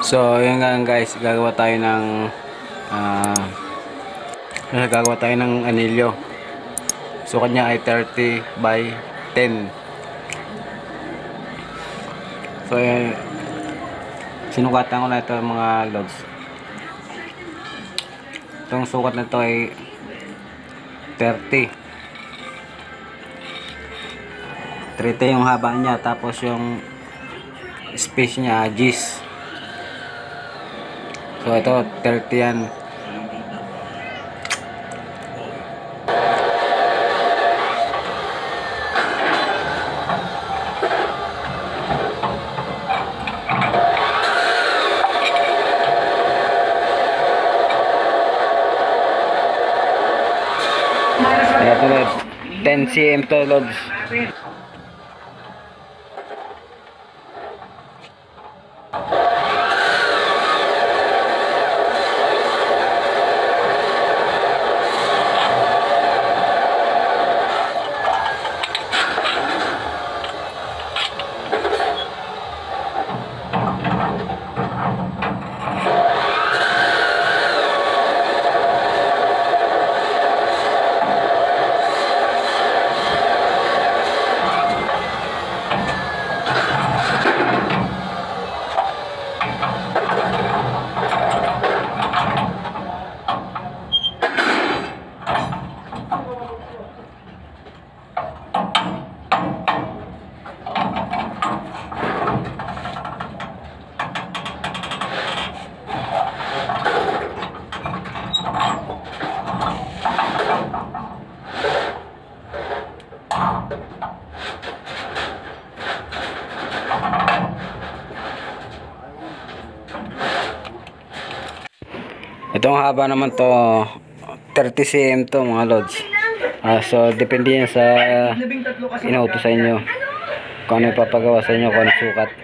So, yun nga guys, gagawa tayo ng anilyo. So, kanya ay 30 by 10. So, yun, sinukatan ko na ito mga logs. Itong sukat na ito ay 30. 30 yung haba niya, tapos yung space niya, G's. So, ito, 30 yan. Ito, 10 cm to, Lobs. Itong haba naman to, 30 cm to mga lods. So depende yan sa inauto sa inyo, kung ano ipapagawa sa inyo, kung ano sukat.